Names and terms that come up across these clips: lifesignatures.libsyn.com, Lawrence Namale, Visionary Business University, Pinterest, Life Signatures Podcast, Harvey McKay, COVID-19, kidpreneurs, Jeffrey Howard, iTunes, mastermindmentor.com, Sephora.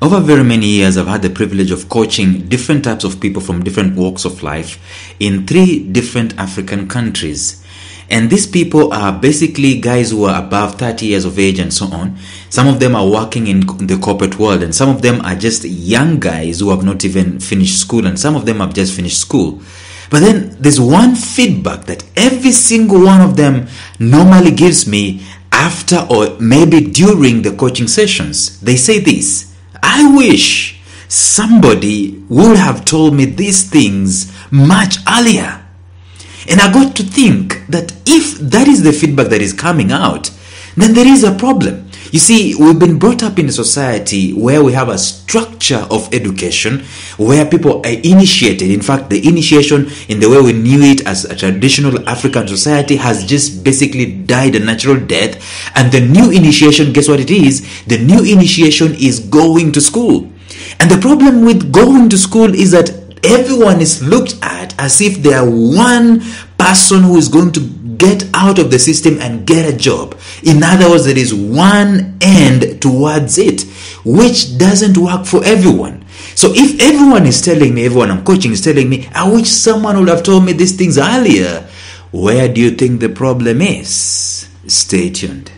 Over very many years, I've had the privilege of coaching different types of people from different walks of life in 3 different African countries. And these people are basically guys who are above 30 years of age and so on. Some of them are working in the corporate world, and some of them are just young guys who have not even finished school, and some of them have just finished school. But then there's one feedback that every single one of them normally gives me after or maybe during the coaching sessions. They say this: I wish somebody would have told me these things much earlier. And I got to think that if that is the feedback that is coming out, then there is a problem. You see, we've been brought up in a society where we have a structure of education where people are initiated. In fact, the initiation in the way we knew it as a traditional African society has just basically died a natural death. And the new initiation, guess what it is? The new initiation is going to school. And the problem with going to school is that everyone is looked at as if they are one person who is going to get out of the system and get a job. In other words, there is one end towards it, which doesn't work for everyone. So if everyone is telling me, everyone I'm coaching is telling me, I wish someone would have told me these things earlier, where do you think the problem is? Stay tuned.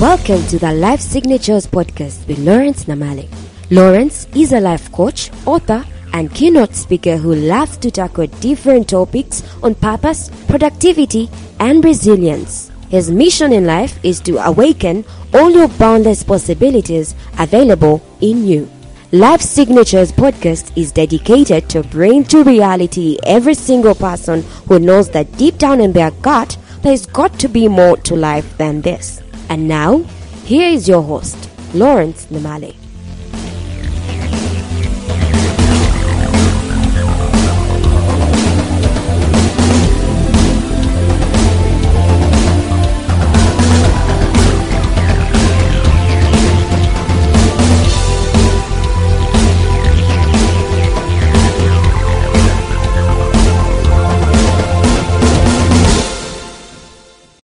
Welcome to the Life Signatures Podcast with Lawrence Namale. Lawrence is a life coach, author, and keynote speaker who loves to tackle different topics on purpose, productivity, and resilience. His mission in life is to awaken all your boundless possibilities available in you. Life Signatures Podcast is dedicated to bring to reality every single person who knows that deep down in their gut, there's got to be more to life than this. And now, here is your host, Lawrence Namale.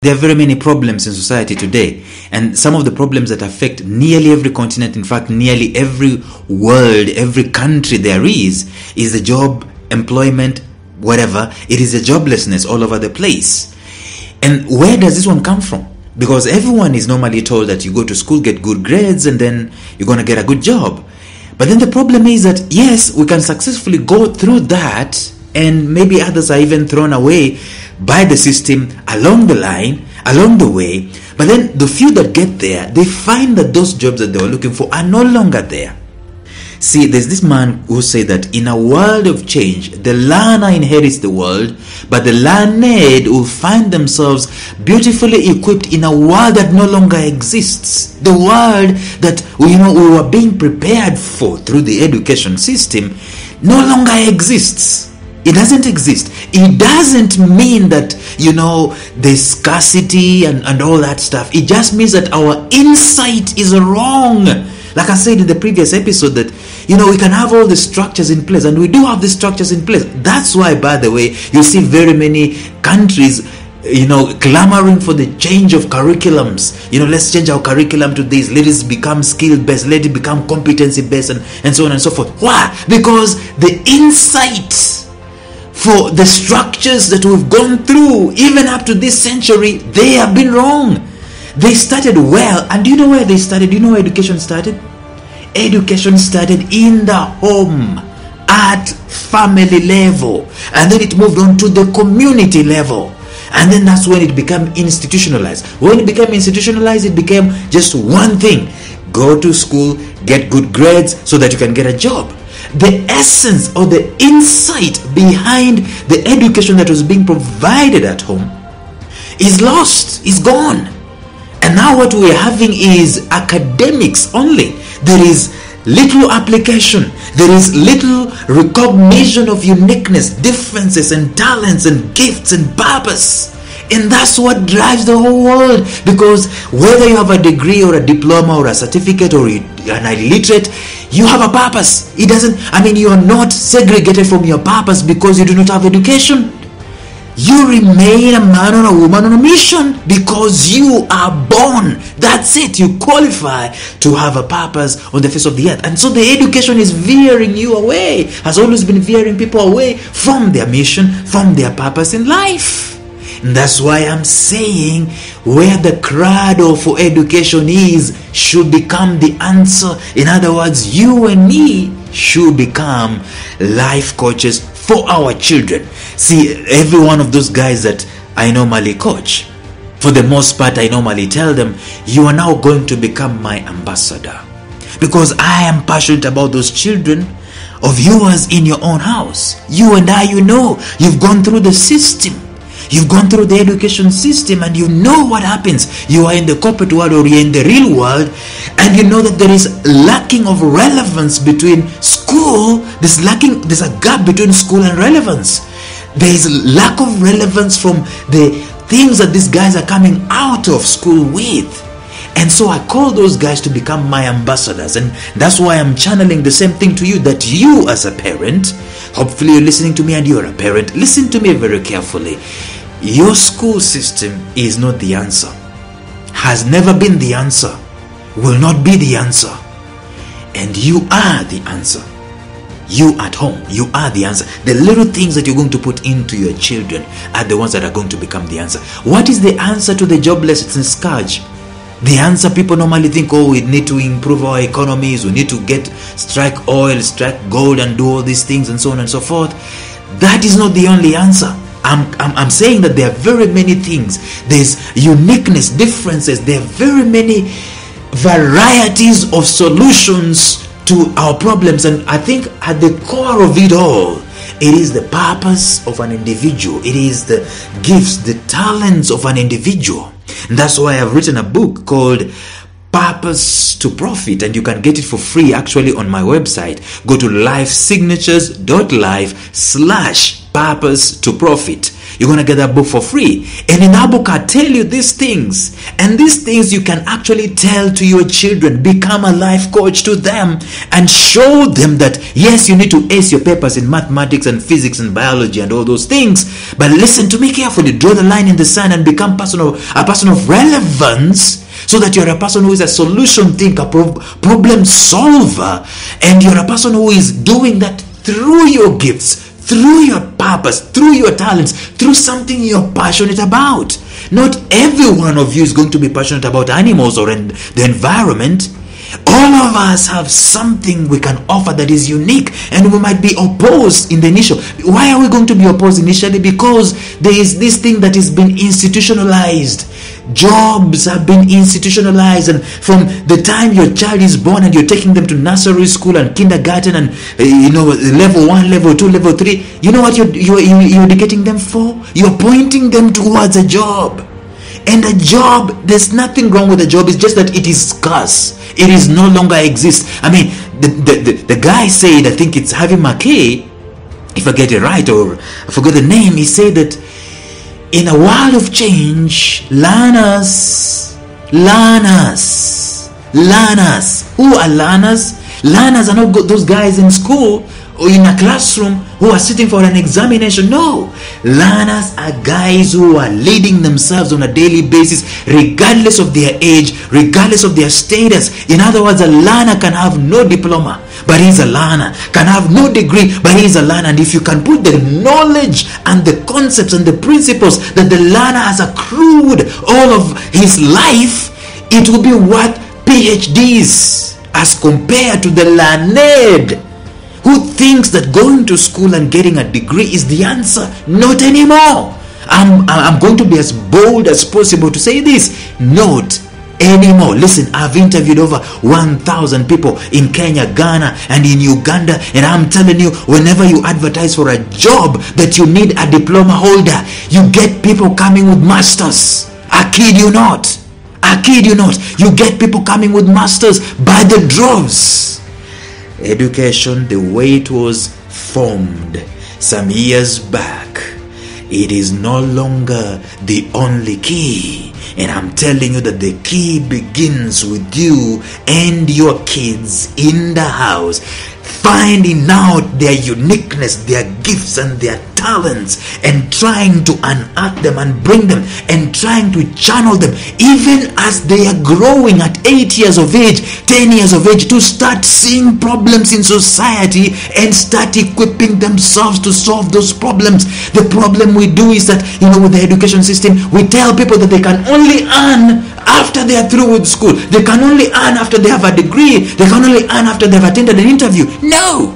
There are very many problems in society today, and some of the problems that affect nearly every continent, in fact nearly every world, every country there is the job, employment, whatever. It is a joblessness all over the place. And where does this one come from? Because everyone is normally told that you go to school, get good grades, and then you're going to get a good job. But then the problem is that yes, we can successfully go through that, and maybe others are even thrown away by the system along the line, along the way. But then the few that get there, they find that those jobs that they were looking for are no longer there. See, there's this man who said that in a world of change, the learner inherits the world, but the learned will find themselves beautifully equipped in a world that no longer exists. The world that we were being prepared for through the education system no longer exists. It doesn't exist. It doesn't mean that, the scarcity and all that stuff. It just means that our insight is wrong. Like I said in the previous episode that, we can have all the structures in place. And we do have the structures in place. That's why, by the way, you see very many countries, clamoring for the change of curriculums. Let's change our curriculum to this. Let it become skill-based. Let it become competency-based and so on and so forth. Why? Because the insight for the structures that we've gone through, even up to this century, they have been wrong. They started well. And do you know where they started? Do you know where education started? Education started in the home, at family level. And then it moved on to the community level. And then that's when it became institutionalized. When it became institutionalized, it became just one thing. Go to school, get good grades so that you can get a job. The essence or the insight behind the education that was being provided at home is lost, is gone. And now what we're having is academics only. There is little application. There is little recognition of uniqueness, differences and talents and gifts and purpose. And that's what drives the whole world. Because whether you have a degree or a diploma or a certificate or an illiterate, you have a purpose. It doesn't, I mean, you're not segregated from your purpose because you do not have education. You remain a man or a woman on a mission because you are born. That's it. You qualify to have a purpose on the face of the earth. And so the education is veering you away, has always been veering people away from their mission, from their purpose in life. And that's why I'm saying where the cradle for education is should become the answer. In other words, you and me should become life coaches for our children. See, every one of those guys that I normally coach, for the most part, I normally tell them, you are now going to become my ambassador, because I am passionate about those children of yours in your own house. You and I, you know, you've gone through the system. You've gone through the education system and you know what happens. You are in the corporate world or you're in the real world, and you know that there is lacking of relevance between school. There's a gap between school and relevance. There is lack of relevance from the things that these guys are coming out of school with. And so I call those guys to become my ambassadors. And that's why I'm channeling the same thing to you, that you as a parent, hopefully you're listening to me and you're a parent, listen to me very carefully. Your school system is not the answer, has never been the answer, will not be the answer. And you are the answer. You at home, you are the answer. The little things that you're going to put into your children are the ones that are going to become the answer. What is the answer to the joblessness and scourge? The answer people normally think, oh, we need to improve our economies, we need to strike oil, strike gold and do all these things and so on and so forth. That is not the only answer. I'm saying that there are very many things. There's uniqueness, differences. There are very many varieties of solutions to our problems. And I think at the core of it all, it is the purpose of an individual. It is the gifts, the talents of an individual. And that's why I've written a book called Purpose to Profit, and you can get it for free actually on my website. Go to lifesignatures.live/purpose to profit. You're going to get that book for free. And in that book, I tell you these things. And these things you can actually tell to your children. Become a life coach to them and show them that, yes, you need to ace your papers in mathematics and physics and biology and all those things. But listen to me carefully. Draw the line in the sand and become a person of relevance, so that you're a person who is a solution thinker, problem solver. And you're a person who is doing that through your gifts, through your purpose, through your talents, through something you're passionate about. Not every one of you is going to be passionate about animals or in the environment. All of us have something we can offer that is unique, and we might be opposed in the initial. Why are we going to be opposed initially? Because there is this thing that has been institutionalized. Jobs have been institutionalized, and from the time your child is born and you're taking them to nursery school and kindergarten and level 1, level 2, level 3, you know what you're educating them for? You're pointing them towards a job. And a job, there's nothing wrong with a job, it's just that it is scarce. It is no longer exists. I mean, the guy said, I think it's Harvey McKay, if I get it right, or I forgot the name, he said that in a world of change, learners. Who are learners? Learners are not those guys in school or in a classroom who are sitting for an examination. No. Learners are guys who are leading themselves on a daily basis, regardless of their age, regardless of their status. In other words, a learner can have no diploma, but he's a learner. Can have no degree, but he's a learner. And if you can put the knowledge and the concepts and the principles that the learner has accrued all of his life, it will be worth PhDs as compared to the learned, who thinks that going to school and getting a degree is the answer. Not anymore. I'm going to be as bold as possible to say this. Note, anymore. Listen, I've interviewed over 1,000 people in Kenya, Ghana, and in Uganda, and I'm telling you, whenever you advertise for a job that you need a diploma holder, you get people coming with masters. I kid you not. I kid you not. You get people coming with masters by the droves. Education, the way it was formed some years back, It is no longer the only key. And I'm telling you that the key begins with you and your kids in the house, finding out their uniqueness, their gifts and their talents, and trying to unearth them and bring them and trying to channel them, even as they are growing at 8 years of age, 10 years of age, to start seeing problems in society and start equipping themselves to solve those problems. The problem we do is that, with the education system, we tell people that they can only earn after they are through with school. They can only earn after they have a degree. They can only earn after they have attended an interview. No!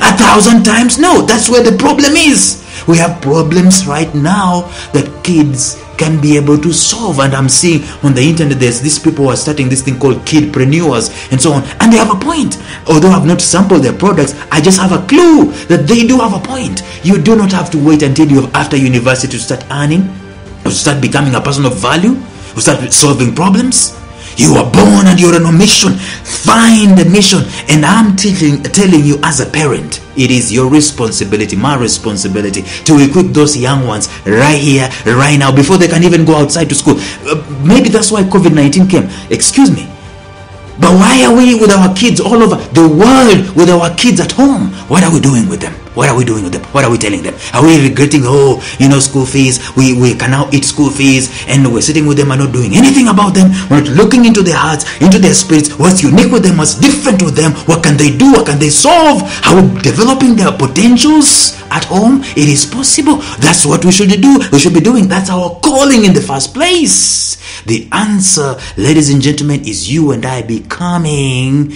1,000 times no. That's where the problem is. We have problems right now that kids can be able to solve. And I'm seeing on the internet there's these people who are starting this thing called kidpreneurs and so on. And they have a point. Although I've not sampled their products, I just have a clue that they do have a point. You do not have to wait until you're after university to start earning, to start becoming a person of value, to start solving problems. You are born and you're on a mission. Find the mission. And I'm telling you as a parent, it is your responsibility, my responsibility, to equip those young ones right here, right now, before they can even go outside to school. Maybe that's why COVID-19 came. Excuse me. But why are we with our kids all over the world, with our kids at home? What are we doing with them? What are we doing with them? What are we telling them? Are we regretting, school fees? We can now eat school fees, and we're sitting with them and not doing anything about them. We're not looking into their hearts, into their spirits. What's unique with them? What's different with them? What can they do? What can they solve? How we're developing their potentials at home? It is possible. That's what we should do. We should be doing. That's our calling in the first place. The answer, ladies and gentlemen, is you and I becoming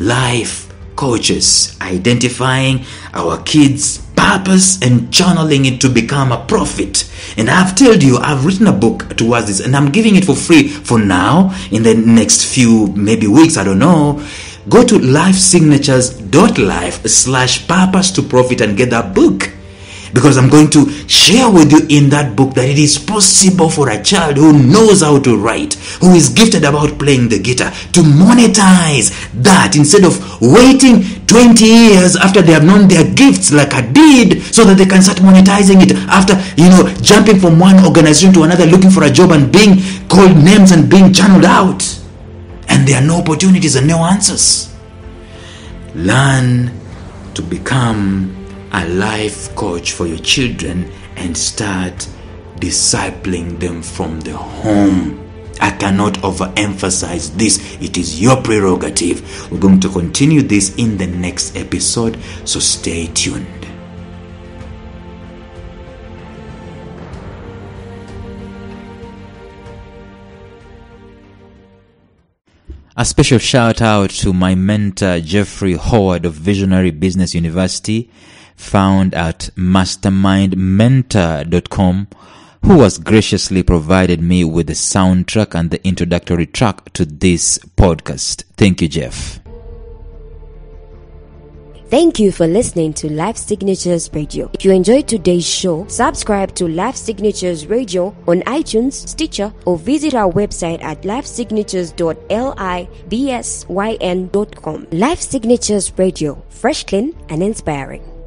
life coaches, identifying our kids' purpose and channeling it to become a prophet. And I've told you, I've written a book towards this, and I'm giving it for free for now. In the next few maybe weeks, I don't know. Go to lifesignatures.life/purpose-to-profit and get that book. Because I'm going to share with you in that book that it is possible for a child who knows how to write, who is gifted about playing the guitar, to monetize that instead of waiting 20 years after they have known their gifts like I did, so that they can start monetizing it after, jumping from one organization to another, looking for a job and being called names and being channeled out. And there are no opportunities and no answers. Learn to become a life coach for your children and start discipling them from the home. I cannot overemphasize this. It is your prerogative. We're going to continue this in the next episode, so stay tuned. A special shout out to my mentor, Jeffrey Howard of Visionary Business University, found at mastermindmentor.com, who has graciously provided me with the soundtrack and the introductory track to this podcast. Thank you, Jeff. Thank you for listening to Life Signatures Radio. If you enjoyed today's show, subscribe to Life Signatures Radio on iTunes, Stitcher, or visit our website at lifesignatures.libsyn.com. Life Signatures Radio, fresh, clean, and inspiring.